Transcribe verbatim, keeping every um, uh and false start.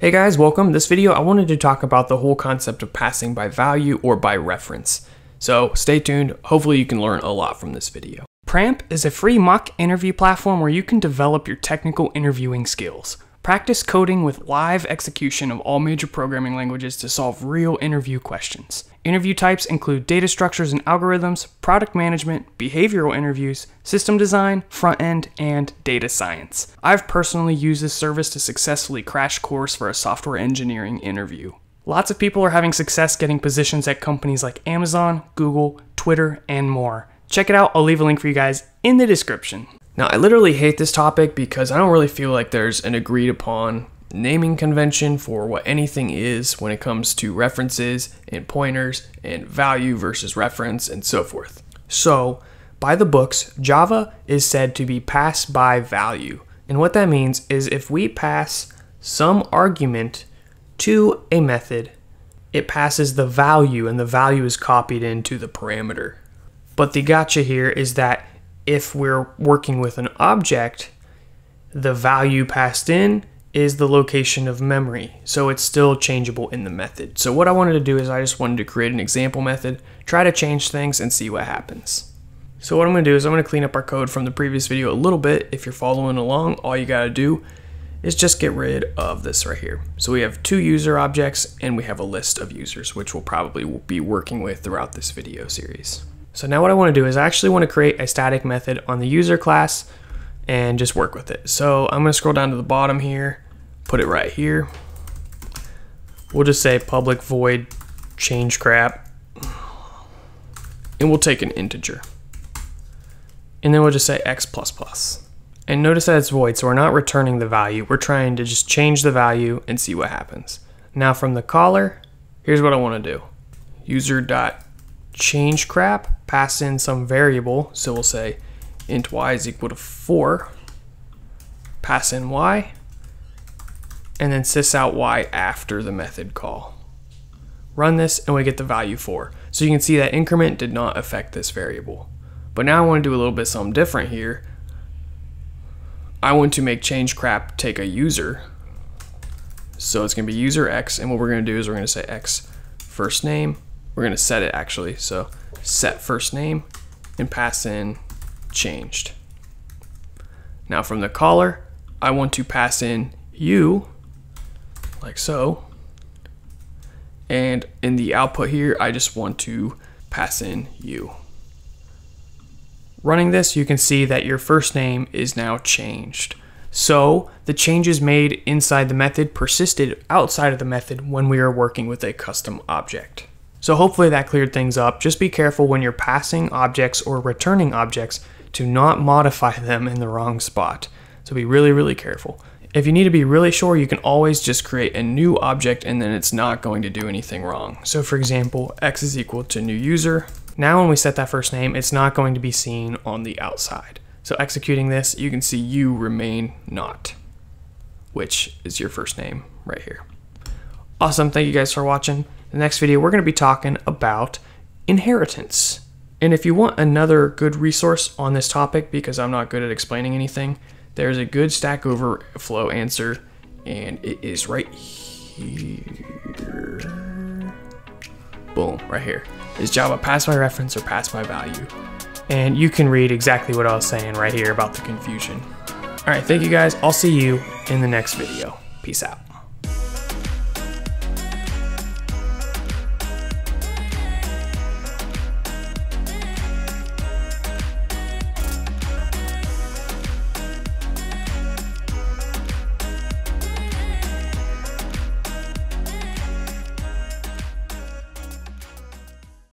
Hey guys, welcome. This video I wanted to talk about the whole concept of passing by value or by reference. So stay tuned, hopefully you can learn a lot from this video. Pramp is a free mock interview platform where you can develop your technical interviewing skills. Practice coding with live execution of all major programming languages to solve real interview questions. Interview types include data structures and algorithms, product management, behavioral interviews, system design, front end, and data science. I've personally used this service to successfully crash course for a software engineering interview. Lots of people are having success getting positions at companies like Amazon, Google, Twitter, and more. Check it out, I'll leave a link for you guys in the description. Now, I literally hate this topic because I don't really feel like there's an agreed upon naming convention for what anything is when it comes to references and pointers and value versus reference and so forth. So by the books, Java is said to be pass by value. And what that means is if we pass some argument to a method, it passes the value and the value is copied into the parameter. But the gotcha here is that if we're working with an object, the value passed in is the location of memory, so it's still changeable in the method. So what I wanted to do is I just wanted to create an example method, try to change things and see what happens. So what I'm going to do is I'm going to clean up our code from the previous video a little bit. If you're following along, all you got to do is just get rid of this right here. So we have two user objects and we have a list of users, which we'll probably be working with throughout this video series. So now what I want to do is I actually want to create a static method on the user class and just work with it. So I'm going to scroll down to the bottom here, put it right here. We'll just say public void change crap, and we'll take an integer. And then we'll just say x plus plus. And notice that it's void, so we're not returning the value. We're trying to just change the value and see what happens. Now from the caller, here's what I want to do. User.change crap, pass in some variable, so we'll say int y is equal to four, pass in y, and then sys out y after the method call. Run this and we get the value four. So you can see that increment did not affect this variable. But now I want to do a little bit something different here. I want to make change crap take a user. So it's going to be user x, and what we're going to do is we're going to say x first name. We're going to set it actually, so set first name and pass in changed. Now from the caller, I want to pass in you, like so, and in the output here, I just want to pass in you. Running this, you can see that your first name is now changed. So the changes made inside the method persisted outside of the method when we are working with a custom object. So hopefully that cleared things up. Just be careful when you're passing objects or returning objects to not modify them in the wrong spot. So be really, really careful. If you need to be really sure, you can always just create a new object and then it's not going to do anything wrong. So for example, x is equal to new user. Now when we set that first name, it's not going to be seen on the outside. So executing this, you can see you remain not, which is your first name right here. Awesome, thank you guys for watching. The next video, we're going to be talking about inheritance. And if you want another good resource on this topic, because I'm not good at explaining anything, there's a good Stack Overflow answer, and it is right here. Boom, right here. Is Java pass by reference or pass by value? And you can read exactly what I was saying right here about the confusion. All right, thank you guys. I'll see you in the next video. Peace out.